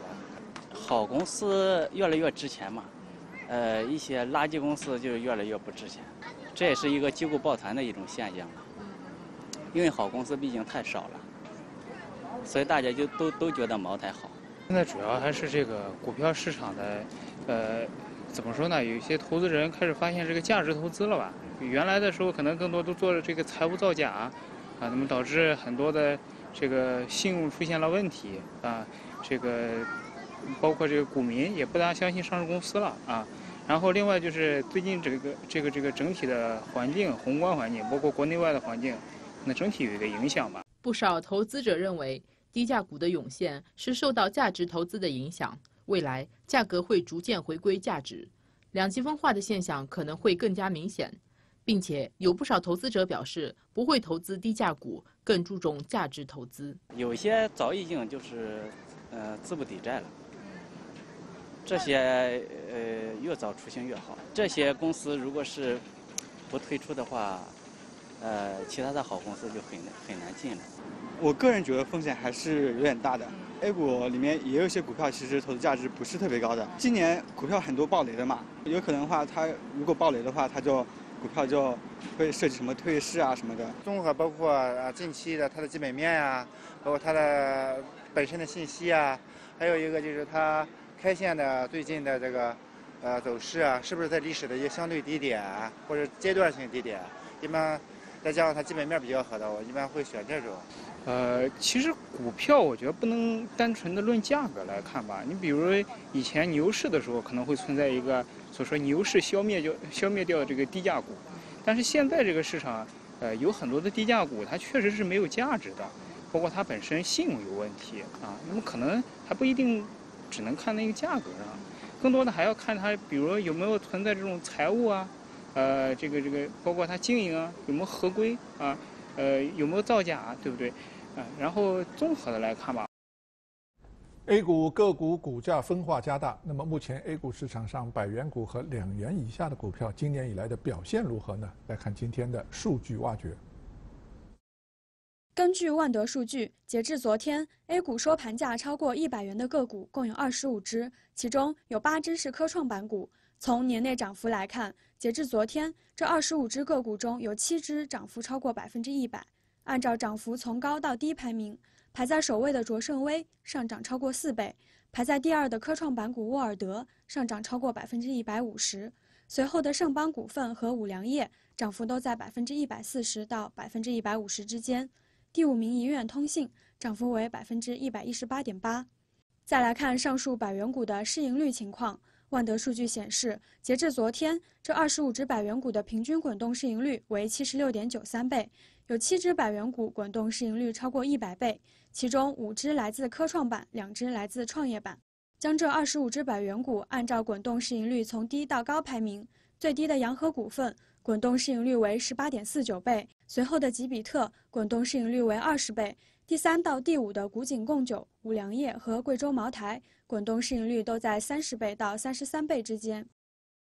好公司越来越值钱嘛，一些垃圾公司就越来越不值钱。 这也是一个机构抱团的一种现象，因为好公司毕竟太少了，所以大家就都觉得茅台好。现在主要还是这个股票市场的，怎么说呢？有一些投资人开始发现这个价值投资了吧？原来的时候可能更多都做了这个财务造假啊，那么导致很多的这个信用出现了问题啊，这个包括这个股民也不大相信上市公司了啊。 然后，另外就是最近这个整体的环境、宏观环境，包括国内外的环境，那整体有一个影响吧。不少投资者认为，低价股的涌现是受到价值投资的影响，未来价格会逐渐回归价值，两极分化的现象可能会更加明显，并且有不少投资者表示不会投资低价股，更注重价值投资。有些早已经就是资不抵债了。 这些越早出行越好。这些公司如果是不推出的话，其他的好公司就很难进了。我个人觉得风险还是有点大的。A 股里面也有一些股票，其实投资价值不是特别高的。今年股票很多暴雷的嘛，有可能的话，它如果暴雷的话，它就股票就会涉及什么退市啊什么的。综合包括近期的它的基本面啊，包括它的本身的信息啊，还有一个就是它。 开线的最近的这个，走势啊，是不是在历史的一些相对低点或者阶段性低点？一般再加上它基本面比较好的，我一般会选这种。其实股票我觉得不能单纯的论价格来看吧。你比如以前牛市的时候，可能会存在一个所说牛市消灭掉的这个低价股，但是现在这个市场，有很多的低价股，它确实是没有价值的，包括它本身信用有问题啊。那么可能还不一定。 只能看那个价格上，更多的还要看它，比如有没有存在这种财务啊，这个包括它经营啊，有没有合规啊，有没有造假啊，对不对？然后综合的来看吧。A 股个股股价分化加大，那么目前 A 股市场上100元股和2元以下的股票今年以来的表现如何呢？来看今天的数据挖掘。 根据万德数据，截至昨天 ，A 股收盘价超过100元的个股共有25只，其中有8只是科创板股。从年内涨幅来看，截至昨天，这25只个股中有7只涨幅超过100%。按照涨幅从高到低排名，排在首位的卓胜威上涨超过4倍，排在第二的科创板股沃尔德上涨超过150%，随后的盛邦股份和五粮液涨幅都在140%到150%之间。 第5名银远通信涨幅为118.8%。再来看上述100元股的市盈率情况，万德数据显示，截至昨天，这25只100元股的平均滚动市盈率为76.93倍，有7只100元股滚动市盈率超过100倍，其中5只来自科创板，2只来自创业板。将这25只100元股按照滚动市盈率从低到高排名，最低的洋河股份。 滚动市盈率为18.49倍，随后的吉比特滚动市盈率为20倍，第3到第5的古井贡酒、五粮液和贵州茅台滚动市盈率都在30倍到33倍之间。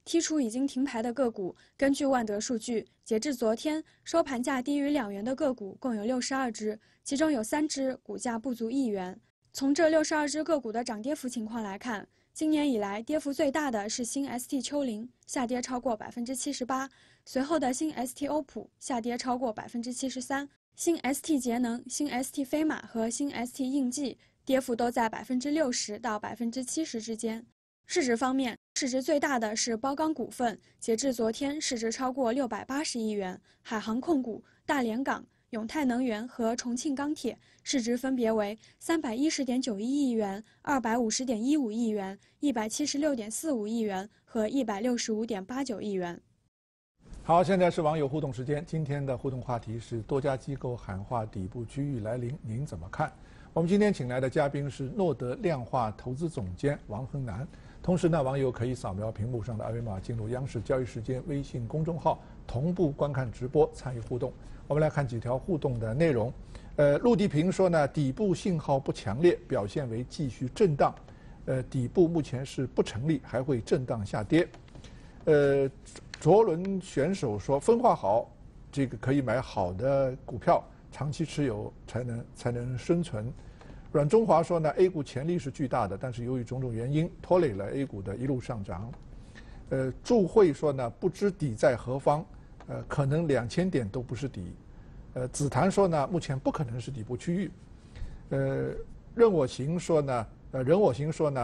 剔除已经停牌的个股，根据万德数据，截至昨天收盘价低于2元的个股共有62只，其中有3只股价不足1元。从这62只个股的涨跌幅情况来看，今年以来跌幅最大的是新 ST 丘陵，下跌超过78%。 随后的新 ST 欧普下跌超过73%，新 ST 节能、新 ST 飞马和新 ST 应季跌幅都在60%到70%之间。市值方面，市值最大的是包钢股份，截至昨天市值超过680亿元；海航控股、大连港、永泰能源和重庆钢铁，市值分别为310.91亿元、250.15亿元、176.45亿元和165.89亿元。好，现在是网友互动时间。今天的互动话题是多家机构喊话底部区域来临，您怎么看？我们今天请来的嘉宾是诺德量化投资总监王恒南。同时呢，网友可以扫描屏幕上的二维码进入央视交易时间微信公众号，同步观看直播，参与互动。我们来看几条互动的内容。陆地平说呢，底部信号不强烈，表现为继续震荡。底部目前是不成立，还会震荡下跌。卓伦选手说：“分化好，这个可以买好的股票，长期持有才能生存。”阮中华说呢 ：“A 股潜力是巨大的，但是由于种种原因拖累了 A 股的一路上涨。”祝慧说呢：“不知底在何方，可能2000点都不是底。”紫檀说呢：“目前不可能是底部区域。”任我行说呢：“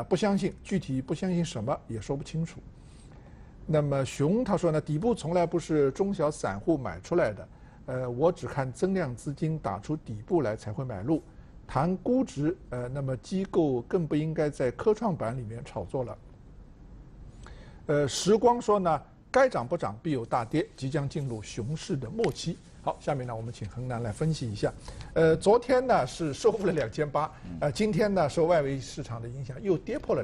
不相信，具体不相信什么也说不清楚。”那么熊他说呢，底部从来不是中小散户买出来的，我只看增量资金打出底部来才会买入。谈估值，那么机构更不应该在科创板里面炒作了。时光说呢，该涨不涨必有大跌，即将进入熊市的末期。好，下面呢我们请恒南来分析一下。昨天呢是收复了2800，今天呢受外围市场的影响又跌破了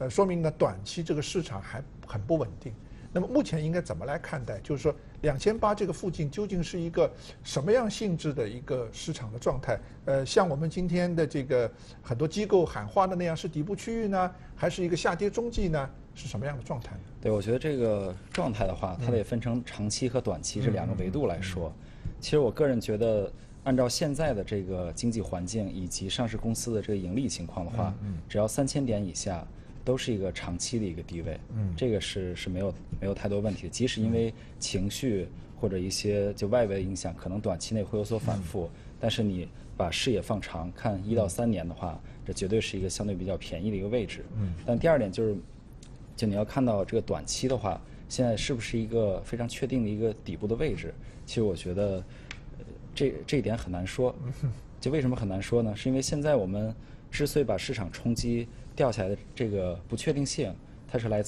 2800。说明呢，短期这个市场还很不稳定。那么目前应该怎么来看待？就是说，2800这个附近究竟是一个什么样性质的一个市场的状态？像我们今天的这个很多机构喊话的那样，是底部区域呢，还是一个下跌中继呢？是什么样的状态呢？对，我觉得这个状态的话，它得分成长期和短期这两个维度来说。其实我个人觉得，按照现在的这个经济环境以及上市公司的这个盈利情况的话，只要3000点以下，都是一个长期的一个低位，这个是没有太多问题的。即使因为情绪或者一些就外围的影响，可能短期内会有所反复，但是你把视野放长，看1到3年的话，这绝对是一个相对比较便宜的一个位置。但第二点就是，就你要看到这个短期的话，现在是不是一个非常确定的一个底部的位置？其实我觉得，这一点很难说。就为什么很难说呢？是因为现在我们之所以把市场冲击掉下来的这个不确定性，它是主要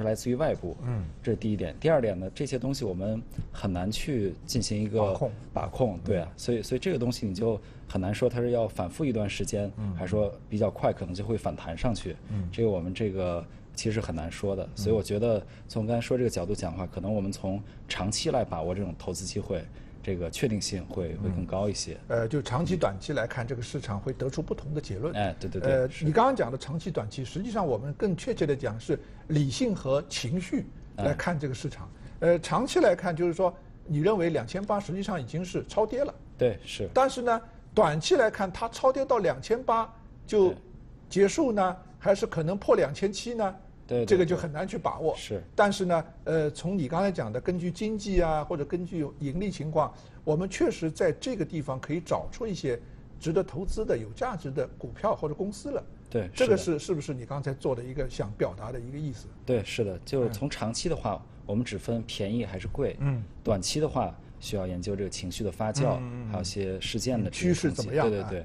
是来自于外部，这是第一点。第二点呢，这些东西我们很难去进行一个把控，对啊，所以这个东西你就很难说它是要反复一段时间，还说比较快可能就会反弹上去，这个我们这个其实很难说的。所以我觉得从刚才说这个角度讲的话，可能我们从长期来把握这种投资机会，这个确定性会更高一些。就长期短期来看，这个市场会得出不同的结论。哎，对。你刚刚讲的长期短期，实际上我们更确切的讲是理性和情绪来看这个市场。长期来看，就是说你认为2800实际上已经是超跌了。对，是。但是呢，短期来看，它超跌到2800就结束呢，还是可能破2700呢？对，这个就很难去把握。是，但是呢，从你刚才讲的，根据经济啊，或者根据盈利情况，我们确实在这个地方可以找出一些值得投资的、有价值的股票或者公司了。对，这个是不是你刚才做的一个想表达的一个意思？对，是的，就是从长期的话，我们只分便宜还是贵。短期的话，需要研究这个情绪的发酵，还有一些事件的趋势怎么样？对。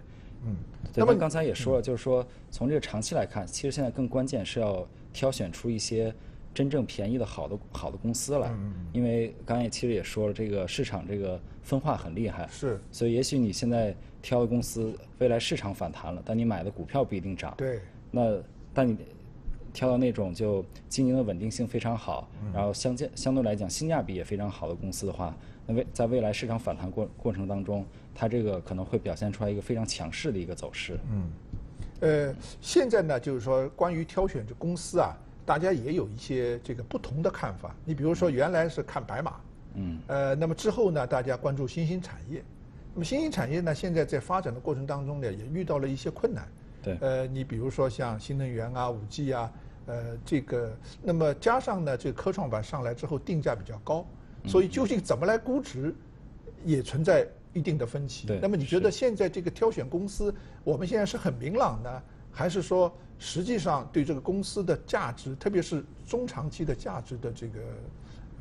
那么刚才也说了，就是说从这个长期来看，其实现在更关键是要挑选出一些真正便宜的好的公司来，因为刚才也其实也说了，这个市场这个分化很厉害，是，所以也许你现在挑的公司，未来市场反弹了，但你买的股票不一定涨，对，那但你挑到那种就经营的稳定性非常好，然后相对来讲性价比也非常好的公司的话，那在未来市场反弹过程当中，它这个可能会表现出来一个非常强势的一个走势。现在呢，就是说关于挑选这公司啊，大家也有一些这个不同的看法。你比如说，原来是看白马，那么之后呢，大家关注新兴产业。那么新兴产业呢，现在在发展的过程当中呢，也遇到了一些困难。对，你比如说像新能源啊、5G 啊，这个，那么加上呢，这个科创板上来之后定价比较高，所以究竟怎么来估值，也存在一定的分歧。那么你觉得现在这个挑选公司，我们现在是很明朗呢，还是说实际上对这个公司的价值，特别是中长期的价值的这个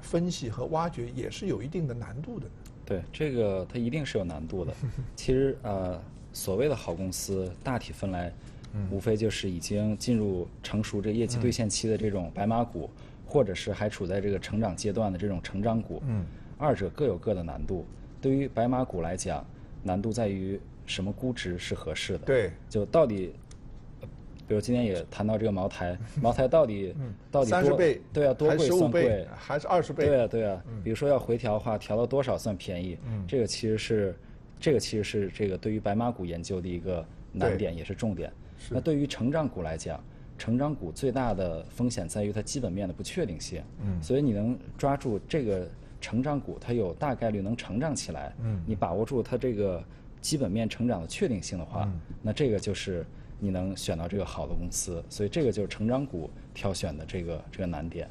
分析和挖掘，也是有一定的难度的呢？对，这个它一定是有难度的。其实所谓的好公司大体分来，无非就是已经进入成熟这业绩兑现期的这种白马股，或者是还处在这个成长阶段的这种成长股。二者各有各的难度。对于白马股来讲，难度在于什么估值是合适的？对，就到底，比如今天也谈到这个茅台，茅台到底30倍，对啊，多贵算贵，还是20倍？对啊，对啊。比如说要回调的话，调到多少算便宜？这个其实是这个对于白马股研究的一个难点，也是重点。那对于成长股来讲，成长股最大的风险在于它基本面的不确定性。所以你能抓住这个成长股，它有大概率能成长起来。你把握住它这个基本面成长的确定性的话，那这个就是你能选到这个好的公司，所以这个就是成长股挑选的这个难点。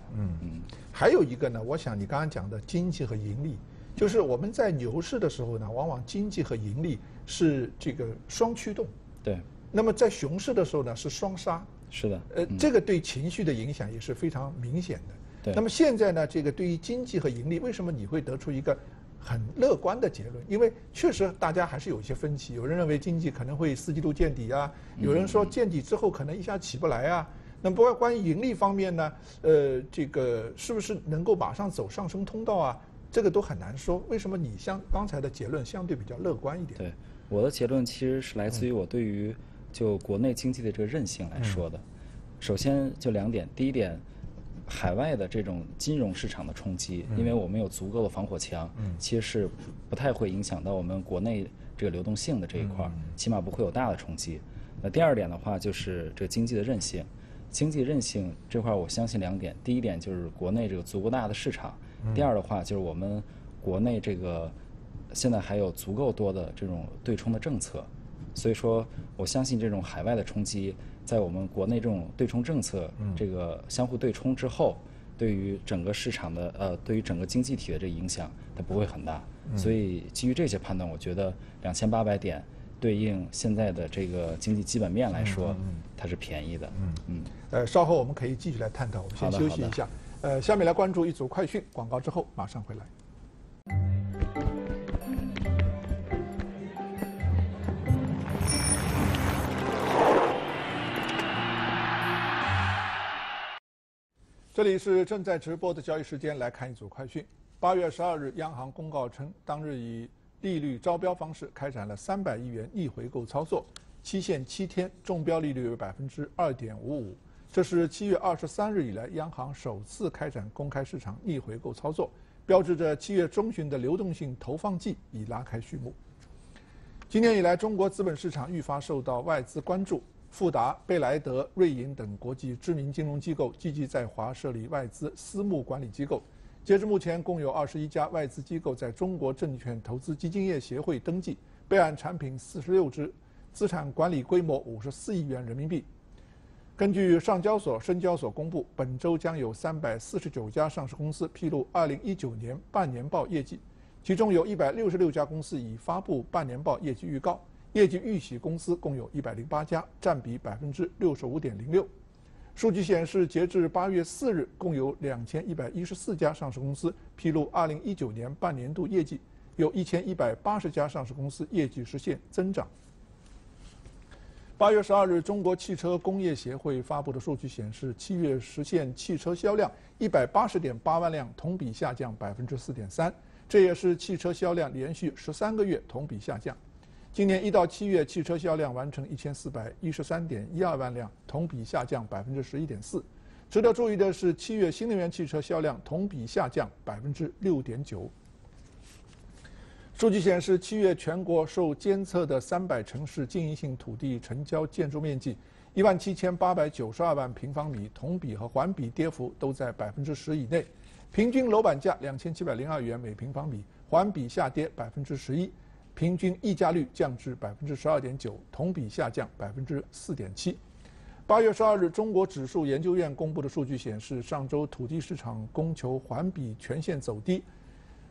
还有一个呢，我想你刚刚讲的经济和盈利，就是我们在牛市的时候呢，往往经济和盈利是这个双驱动。对。那么在熊市的时候呢，是双杀。是的。这个对情绪的影响也是非常明显的。对。那么现在呢，这个对于经济和盈利，为什么你会得出一个很乐观的结论？因为确实大家还是有一些分歧，有人认为经济可能会4季度见底啊，有人说见底之后可能一下起不来啊。那么不过关于盈利方面呢，这个是不是能够马上走上升通道啊？这个都很难说。为什么你像刚才的结论相对比较乐观一点？对，我的结论其实是来自于我对于就国内经济的这个韧性来说的。首先就2点，第一点，海外的这种金融市场的冲击，因为我们有足够的防火墙，其实是不太会影响到我们国内这个流动性的这一块，起码不会有大的冲击。那第2点的话，就是这个经济的韧性。经济韧性这块，我相信2点，第一点就是国内这个足够大的市场，第2的话就是我们国内这个现在还有足够多的这种对冲的政策。所以说我相信这种海外的冲击在我们国内这种对冲政策这个相互对冲之后，对于整个市场的对于整个经济体的这个影响它不会很大。所以基于这些判断，我觉得2800点对应现在的这个经济基本面来说，它是便宜的。稍后我们可以继续来探讨，我们先休息一下。下面来关注一组快讯，广告之后马上回来。这里是正在直播的交易时间，来看一组快讯。8月12日，央行公告称，当日以利率招标方式开展了300亿元逆回购操作，期限7天，中标利率为2.55%，这是7月23日以来央行首次开展公开市场逆回购操作，标志着7月中旬的流动性投放季已拉开序幕。今年以来，中国资本市场愈发受到外资关注。富达、贝莱德、瑞银等国际知名金融机构积极在华设立外资私募管理机构。截至目前，共有21家外资机构在中国证券投资基金业协会登记，备案产品46只，资产管理规模54亿元人民币。根据上交所、深交所公布，本周将有349家上市公司披露2019年半年报业绩，其中有166家公司已发布半年报业绩预告。业绩预喜公司共有108家，占比65.06%。数据显示，截至8月4日，共有2114家上市公司披露2019年半年度业绩，有1180家上市公司业绩实现增长。8月12日，中国汽车工业协会发布的数据显示，7月实现汽车销量180.8万辆，同比下降4.3%，这也是汽车销量连续13个月同比下降。今年1到7月，汽车销量完成1413.12万辆，同比下降11.4%。值得注意的是，7月新能源汽车销量同比下降6.9%。数据显示，7月全国受监测的300城市经营性土地成交建筑面积17892万平方米，同比和环比跌幅都在10%以内，平均楼板价2702元每平方米，环比下跌11%。平均溢价率降至12.9%，同比下降4.7%。8月12日，中国指数研究院公布的数据显示，上周土地市场供求环比全线走低，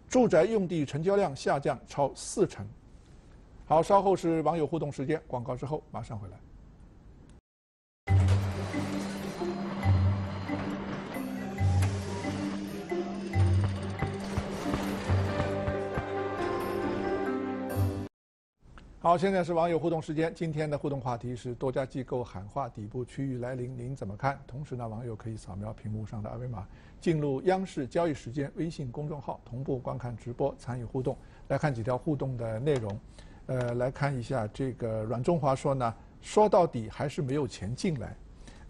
住宅用地成交量下降超40%。好，稍后是网友互动时间，广告之后马上回来。好，现在是网友互动时间。今天的互动话题是多家机构喊话底部区域来临，您怎么看？同时呢，网友可以扫描屏幕上的二维码，进入央视交易时间微信公众号，同步观看直播，参与互动。来看几条互动的内容，来看一下这个阮中华说呢，说到底还是没有钱进来。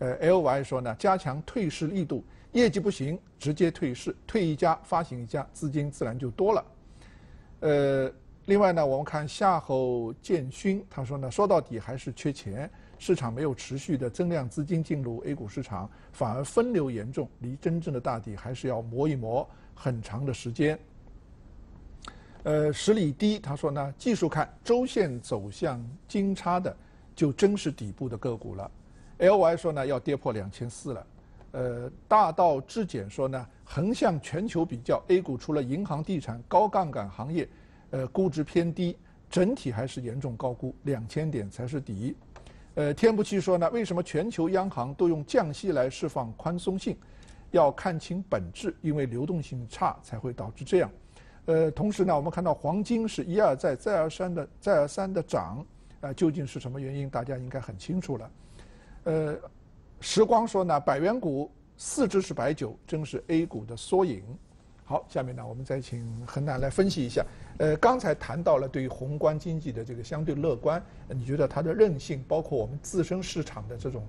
LY 说呢，加强退市力度，业绩不行直接退市，退一家发行一家，资金自然就多了。另外呢，我们看夏侯建勋，他说呢，说到底还是缺钱，市场没有持续的增量资金进入 A 股市场，反而分流严重，离真正的大底还是要磨一磨很长的时间。十里堤他说呢，技术看周线走向金叉的，就真是底部的个股了。LY 说呢，要跌破2400了。大道至简说呢，横向全球比较 ，A 股除了银行、地产、高杠杆行业。估值偏低，整体还是严重高估，2000点才是底。天不气说呢，为什么全球央行都用降息来释放宽松性？要看清本质，因为流动性差才会导致这样。同时呢，我们看到黄金是一而再、再而三的涨，究竟是什么原因？大家应该很清楚了。时光说呢，百元股4只是白酒，真是 A 股的缩影。好，下面呢，我们再请恒南来分析一下。刚才谈到了对于宏观经济的这个相对乐观，你觉得它的韧性，包括我们自身市场的这种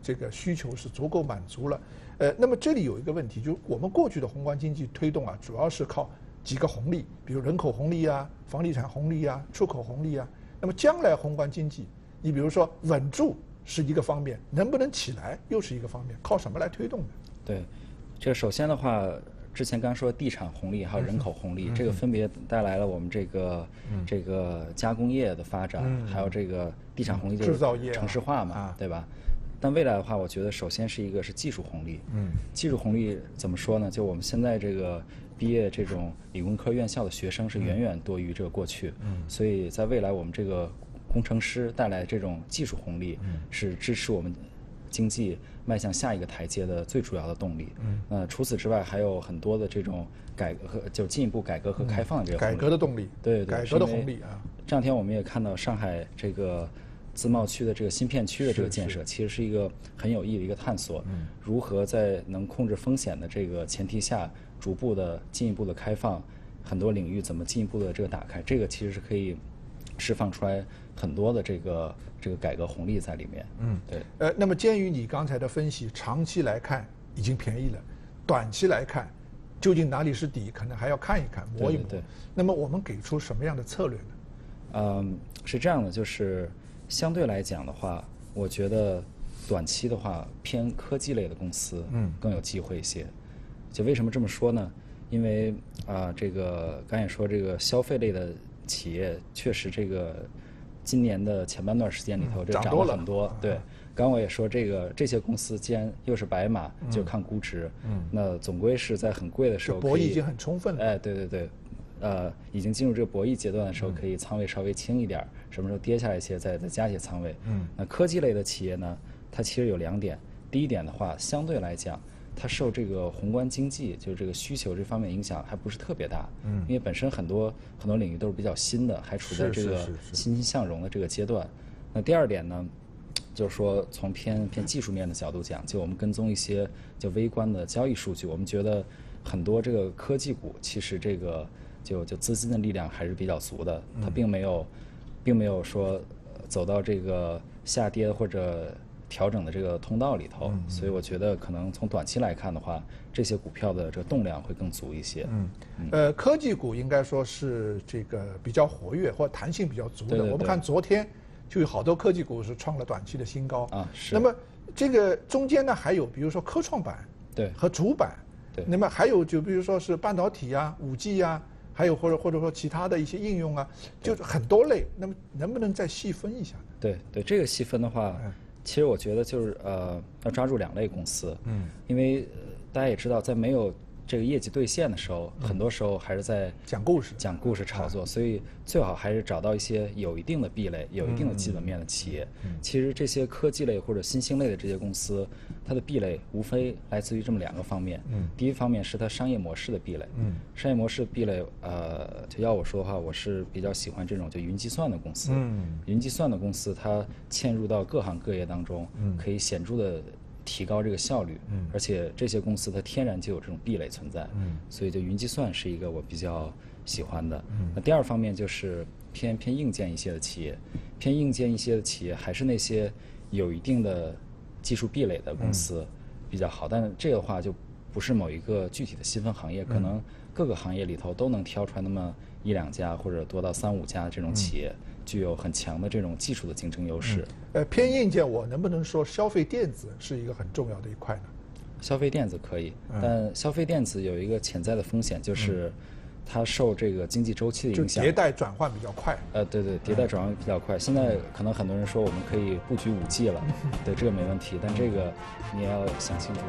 这个需求是足够满足了。那么这里有一个问题，就是我们过去的宏观经济推动啊，主要是靠几个红利，比如人口红利啊、房地产红利啊、出口红利啊。那么将来宏观经济，你比如说稳住是一个方面，能不能起来又是一个方面，靠什么来推动呢？对，这首先的话。之前刚说地产红利还有人口红利，这个分别带来了我们这个加工业的发展，还有这个地产红利就是城市化嘛，对吧？但未来的话，我觉得首先是一个是技术红利。技术红利怎么说呢？就我们现在这个毕业这种理工科院校的学生是远远多于这个过去，所以在未来我们这个工程师带来这种技术红利是支持我们经济迈向下一个台阶的最主要的动力。除此之外还有很多的这种改革和就进一步改革和开放的这个改革的动力，对改革的红利啊。这两天我们也看到上海这个自贸区的这个新片区的这个建设，其实是一个很有意义的一个探索。如何在能控制风险的这个前提下，逐步的进一步的开放很多领域，怎么进一步的这个打开，这个其实是可以释放出来很多的这个改革红利在里面。对。那么鉴于你刚才的分析，长期来看已经便宜了，短期来看，究竟哪里是底，可能还要看一看，磨一磨。对。那么我们给出什么样的策略呢？是这样的，就是相对来讲的话，我觉得短期的话，偏科技类的公司更有机会一些。就为什么这么说呢？因为这个刚才也说这个消费类的企业确实这个。今年的前半段时间里头，这涨了很多。对，刚刚我也说，这些公司既然又是白马，就看估值，那总归是在很贵的时候，博弈已经很充分了。哎，对，已经进入这个博弈阶段的时候，可以仓位稍微轻一点，什么时候跌下来一些，再加一些仓位。那科技类的企业呢，它其实有2点，第一点的话，相对来讲。它受这个宏观经济就是这个需求这方面影响还不是特别大，因为本身很多领域都是比较新的，还处在这个欣欣向荣的这个阶段。那第2点呢，就是说从偏技术面的角度讲，就我们跟踪一些就微观的交易数据，我们觉得很多这个科技股其实这个就资金的力量还是比较足的，它并没有说走到这个下跌或者。调整的这个通道里头，所以我觉得可能从短期来看的话，这些股票的这个动量会更足一些。科技股应该说是这个比较活跃或弹性比较足的。对。我们看昨天就有好多科技股是创了短期的新高啊。是。那么这个中间呢，还有比如说科创板对和主板，对。那么还有就比如说是半导体啊、5G 啊，还有或者说其他的一些应用啊，就很多类。那么能不能再细分一下呢？对，这个细分的话。其实我觉得就是要抓住2类公司，因为大家也知道，在没有这个业绩兑现的时候，很多时候还是在讲故事炒作，所以最好还是找到一些有一定的壁垒、有一定的基本面的企业。其实这些科技类或者新兴类的这些公司，它的壁垒无非来自于这么两个方面。第一方面是它商业模式的壁垒。商业模式壁垒，就要我说的话，我是比较喜欢这种就云计算的公司。云计算的公司它嵌入到各行各业当中，可以显著的提高这个效率，而且这些公司它天然就有这种壁垒存在，所以就云计算是一个我比较喜欢的。那第二方面就是偏硬件一些的企业，还是那些有一定的技术壁垒的公司比较好，但这个话就不是某一个具体的细分行业，可能各个行业里头都能挑出来那么一两家或者多到3-5家这种企业，具有很强的这种技术的竞争优势。偏硬件，我能不能说消费电子是一个很重要的一块呢？消费电子可以，但消费电子有一个潜在的风险，就是它受这个经济周期的影响，就迭代转换比较快。对对，迭代转换比较快。现在可能很多人说我们可以布局5G 了，对，这个没问题，但这个你也要想清楚。